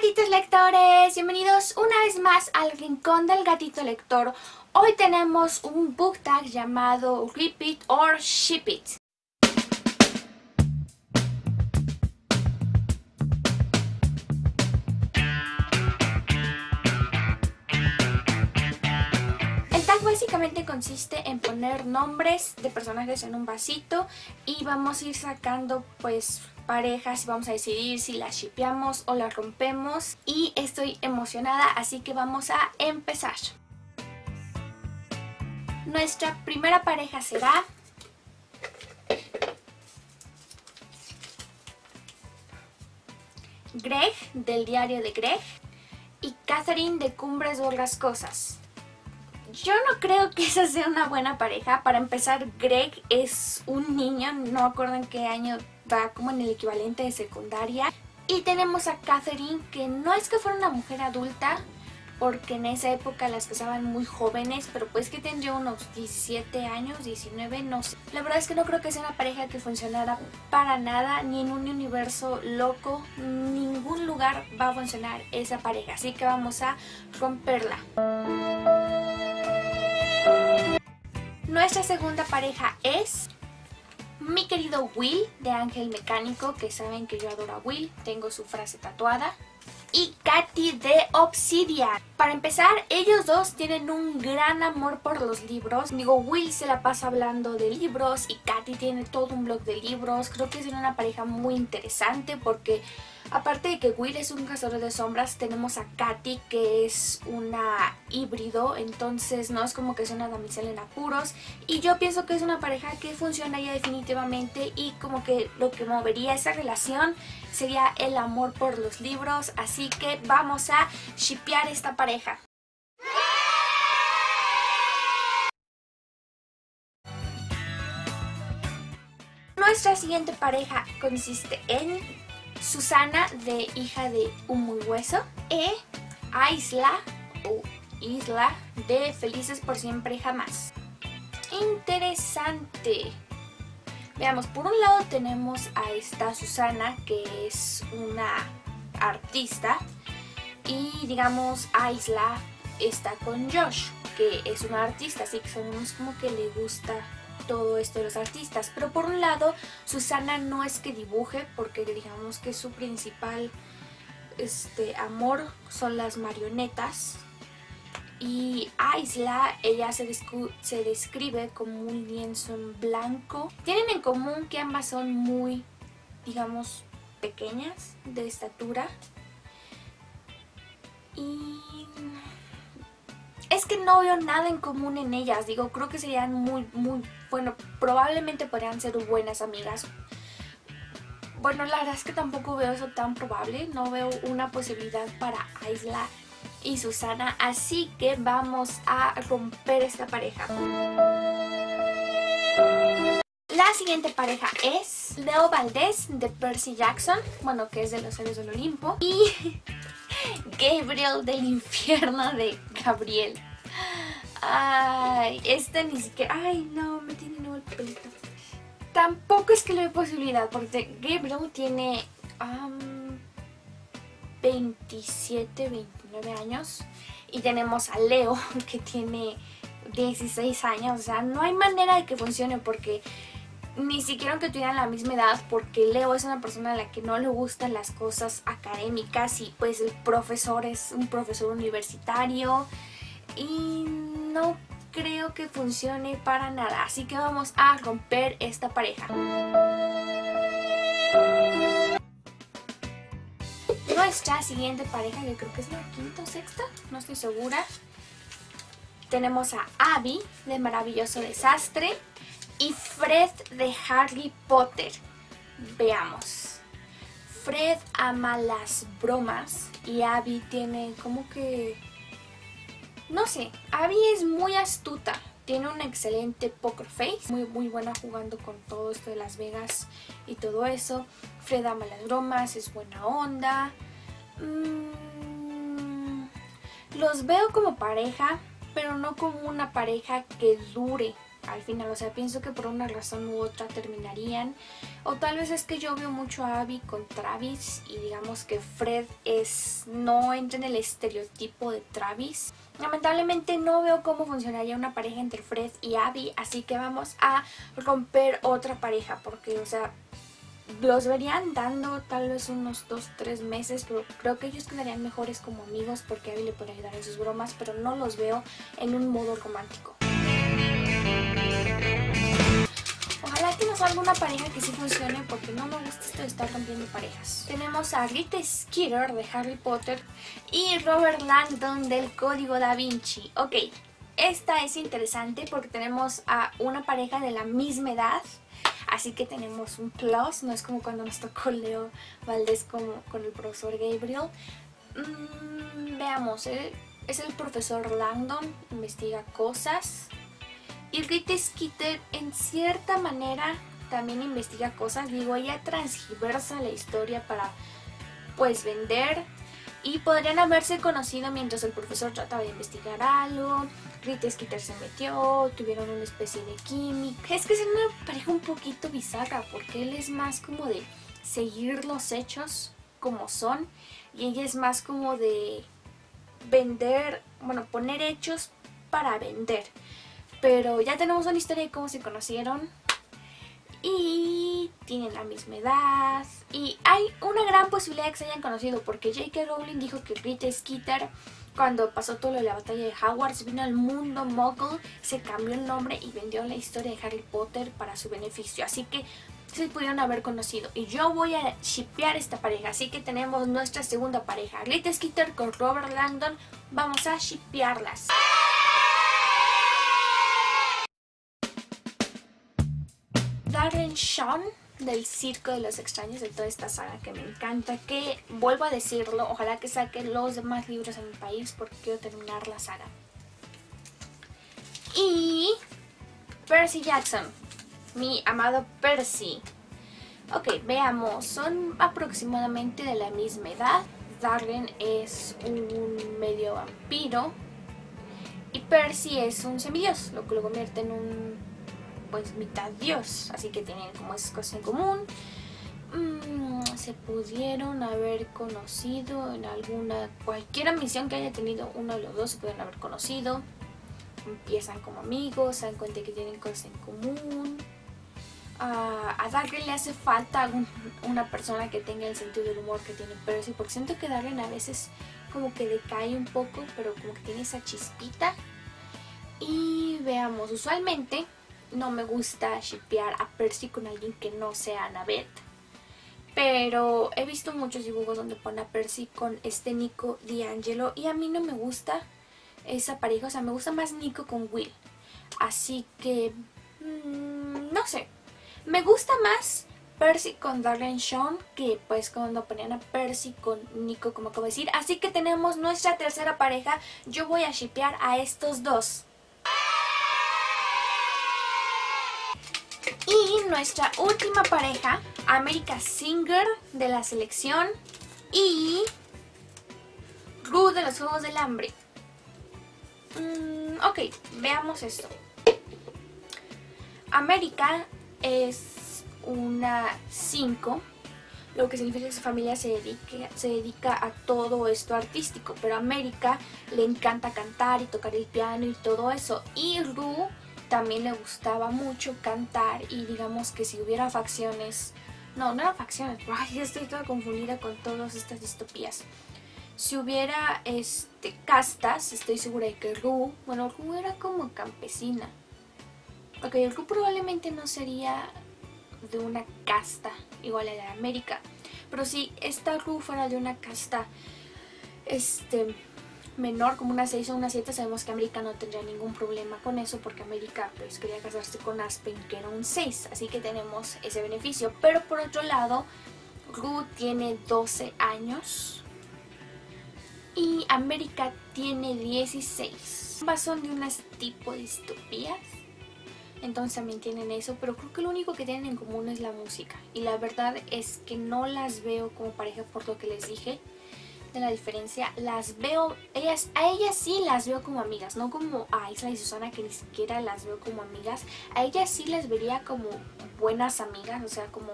Gatitos lectores, bienvenidos una vez más al rincón del gatito lector. Hoy tenemos un book tag llamado Rip It or Ship It. El tag básicamente consiste en poner nombres de personajes en un vasito y vamos a ir sacando pues parejas y vamos a decidir si las shipeamos o las rompemos, y estoy emocionada, así que vamos a empezar. Nuestra primera pareja será Greg, del diario de Greg, y Catherine, de Cumbres Borrascosas. Yo no creo que esa sea una buena pareja. Para empezar, Greg es un niño, no acuerdo en qué año va, como en el equivalente de secundaria. Y tenemos a Catherine, que no es que fuera una mujer adulta, porque en esa época las casaban muy jóvenes, pero pues que tendría unos 17 años, 19, no sé. La verdad es que no creo que sea una pareja que funcionara para nada, ni en un universo loco, ningún lugar va a funcionar esa pareja, así que vamos a romperla. Nuestra segunda pareja es mi querido Will, de Ángel Mecánico, que saben que yo adoro a Will, tengo su frase tatuada, y Katy, de Obsidian. Para empezar, ellos dos tienen un gran amor por los libros. Digo, Will se la pasa hablando de libros y Katy tiene todo un blog de libros. Creo que es una pareja muy interesante porque, aparte de que Will es un cazador de sombras, tenemos a Katy, que es una híbrido, entonces no es como que es una damisela en apuros. Y yo pienso que es una pareja que funciona ya definitivamente, y como que lo que movería esa relación sería el amor por los libros, así que vamos a shippear esta pareja. Nuestra siguiente pareja consiste en Susana, de Hija de Humo y Hueso, e Isla, de Felices por Siempre y Jamás. Interesante. Veamos, por un lado tenemos a esta Susana, que es una artista, y digamos Isla está con Josh, que es una artista, así que sabemos como que le gusta todo esto de los artistas. Pero por un lado, Susana no es que dibuje, porque digamos que su principal amor son las marionetas, y Isla, ella se describe como un lienzo en blanco. Tienen en común que ambas son muy, digamos, pequeñas de estatura, y es que no veo nada en común en ellas. Digo, creo que serían muy, bueno, probablemente podrían ser buenas amigas. Bueno, la verdad es que tampoco veo eso tan probable. No veo una posibilidad para Isla y Susana, así que vamos a romper esta pareja. La siguiente pareja es Leo Valdez, de Percy Jackson, bueno, que es de los Héroes del Olimpo, y Gabriel, del Infierno de Gabriel. Ay, esta ni siquiera... Ay, no, me tiene nuevo el pelito. Tampoco es que le dé posibilidad, porque Gabriel tiene 27, 29 años, y tenemos a Leo, que tiene 16 años. O sea, no hay manera de que funcione, porque ni siquiera aunque tuvieran la misma edad, porque Leo es una persona a la que no le gustan las cosas académicas, y pues el profesor es un profesor universitario, y no creo que funcione para nada, así que vamos a romper esta pareja. Nuestra siguiente pareja, que creo que es la quinta o sexta, no estoy segura, tenemos a Abby, de Maravilloso Desastre, y Fred, de Harry Potter. Veamos. Fred ama las bromas y Abby tiene como que... no sé, Abby es muy astuta. Tiene un excelente poker face, muy buena jugando con todo esto de Las Vegas y todo eso. Fred ama las bromas, es buena onda. Los veo como pareja, pero no como una pareja que dure. al final, o sea, pienso que por una razón u otra terminarían, o tal vez es que yo veo mucho a Abby con Travis y digamos que Fred no entra en el estereotipo de Travis. Lamentablemente no veo cómo funcionaría una pareja entre Fred y Abby, así que vamos a romper otra pareja porque, o sea, los verían dando tal vez unos 2-3 meses, pero creo que ellos quedarían mejores como amigos porque Abby le puede ayudar en sus bromas, pero no los veo en un modo romántico. Ojalá que nos salga una pareja que sí funcione porque no me gusta esto de estar rompiendo parejas. Tenemos a Rita Skeeter de Harry Potter y Robert Langdon del Código Da Vinci. Ok, esta es interesante porque tenemos a una pareja de la misma edad. Así que tenemos un plus, no es como cuando nos tocó Leo Valdez con el profesor Gabriel. Veamos, es el profesor Langdon, investiga cosas. Y Rita Skeeter en cierta manera también investiga cosas. Digo, ella transgiversa la historia para pues vender. Y podrían haberse conocido mientras el profesor trataba de investigar algo. Rita Skeeter se metió, tuvieron una especie de química. Es que es una pareja un poquito bizarra porque él es más como de seguir los hechos como son y ella es más como de vender, bueno, poner hechos para vender. Pero ya tenemos una historia de cómo se conocieron y tienen la misma edad y hay una gran posibilidad de que se hayan conocido porque J.K. Rowling dijo que Rita Skeeter, cuando pasó todo lo de la batalla de Hogwarts, vino al mundo muggle, se cambió el nombre y vendió la historia de Harry Potter para su beneficio, así que se pudieron haber conocido y yo voy a shippear esta pareja, así que tenemos nuestra segunda pareja, Rita Skeeter con Robert Langdon, vamos a shippearlas. Darren Shawn del Circo de los Extraños, de toda esta saga que me encanta, que vuelvo a decirlo, ojalá que saquen los demás libros en mi país porque quiero terminar la saga. Y Percy Jackson, mi amado Percy. Ok, veamos, son aproximadamente de la misma edad. Darren es un medio vampiro y Percy es un semidios, lo que lo convierte en un pues mitad dios, así que tienen como esas cosas en común. Se pudieron haber conocido en alguna, cualquier misión que haya tenido uno de los dos, se pueden haber conocido, empiezan como amigos, se dan cuenta que tienen cosas en común. A Darren le hace falta una persona que tenga el sentido del humor que tiene Percy, porque siento que Darren a veces como que decae un poco, pero como que tiene esa chispita. Y veamos, usualmente no me gusta shippear a Percy con alguien que no sea Annabeth, pero he visto muchos dibujos donde pone a Percy con este Nico D'Angelo y a mí no me gusta esa pareja, o sea, me gusta más Nico con Will. Así que, no sé, me gusta más Percy con Darren Shawn que pues cuando ponían a Percy con Nico, como acabo de decir. Así que tenemos nuestra tercera pareja, yo voy a shippear a estos dos. Y nuestra última pareja, America Singer de la selección y Rue de los Juegos del Hambre. Ok, veamos esto. America es una 5, lo que significa que su familia se dedica a todo esto artístico, pero a America le encanta cantar y tocar el piano y todo eso. Y Rue también le gustaba mucho cantar y digamos que si hubiera facciones, no eran facciones, ya estoy toda confundida con todas estas distopías. Si hubiera castas, estoy segura de que Rue era como campesina. Ok, Rue probablemente no sería de una casta igual a la de América, pero si esta Rue fuera de una casta menor, como una 6 o una 7, sabemos que América no tendría ningún problema con eso porque América pues quería casarse con Aspen, que era un 6, así que tenemos ese beneficio. Pero por otro lado, Rue tiene 12 años y América tiene 16. Ambas son de unas tipo de distopías, entonces también tienen eso, pero creo que lo único que tienen en común es la música y la verdad es que no las veo como pareja por lo que les dije. noten la diferencia, las veo, a ellas sí las veo como amigas, no como a Isla y Susana, que ni siquiera las veo como amigas. A ellas sí las vería como buenas amigas, o sea, como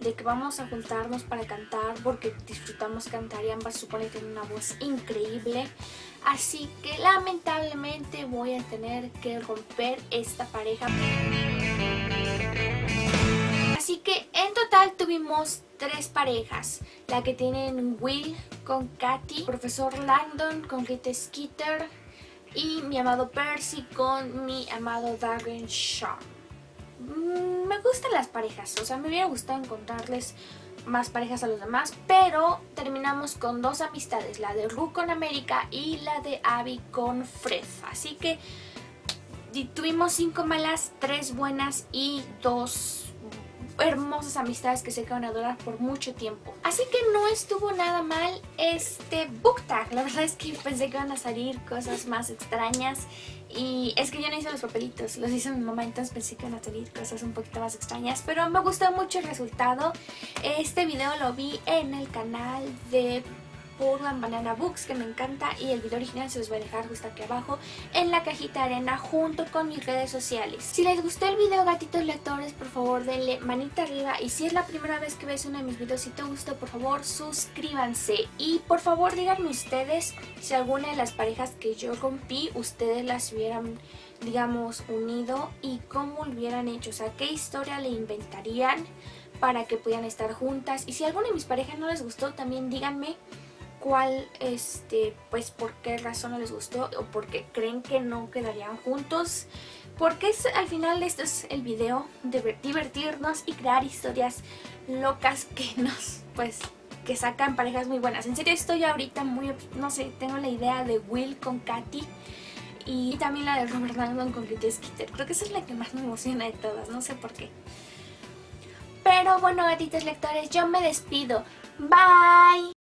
de que vamos a juntarnos para cantar porque disfrutamos cantar y ambas suponen que tienen una voz increíble. Así que lamentablemente voy a tener que romper esta pareja. Así que en total tuvimos tres parejas, la que tienen Will con Katy, Profesor Langdon con Rita Skeeter y mi amado Percy con mi amado Darren Shawn. Me gustan las parejas, o sea, me hubiera gustado encontrarles más parejas a los demás, pero terminamos con dos amistades, la de Rue con América y la de Abby con Fred. Así que tuvimos 5 malas, 3 buenas y 2 hermosas amistades que sé que van a durar por mucho tiempo. Así que no estuvo nada mal este book tag. La verdad es que pensé que iban a salir cosas más extrañas, y es que yo no hice los papelitos, los hizo mi mamá, entonces pensé que iban a salir cosas un poquito más extrañas, pero me gustó mucho el resultado. Este video lo vi en el canal de Portland Banana Books, que me encanta, y el video original se los voy a dejar justo aquí abajo en la cajita de arena junto con mis redes sociales. Si les gustó el video, gatitos lectores, por favor denle manita arriba, y si es la primera vez que ves uno de mis videos, si te gustó, por favor suscríbanse, y por favor díganme ustedes si alguna de las parejas que yo rompí ustedes las hubieran, digamos, unido y cómo lo hubieran hecho, o sea, qué historia le inventarían para que pudieran estar juntas. Y si alguna de mis parejas no les gustó, también díganme cuál, pues por qué razón no les gustó o por qué creen que no quedarían juntos, porque es, al final esto es el video de divertirnos y crear historias locas que nos, pues, que sacan parejas muy buenas. En serio, estoy ahorita muy, no sé, tengo la idea de Will con Katy y también la de Robert Langdon con Rita Skeeter. Creo que esa es la que más me emociona de todas, no sé por qué. Pero bueno, gatitos lectores, yo me despido. Bye.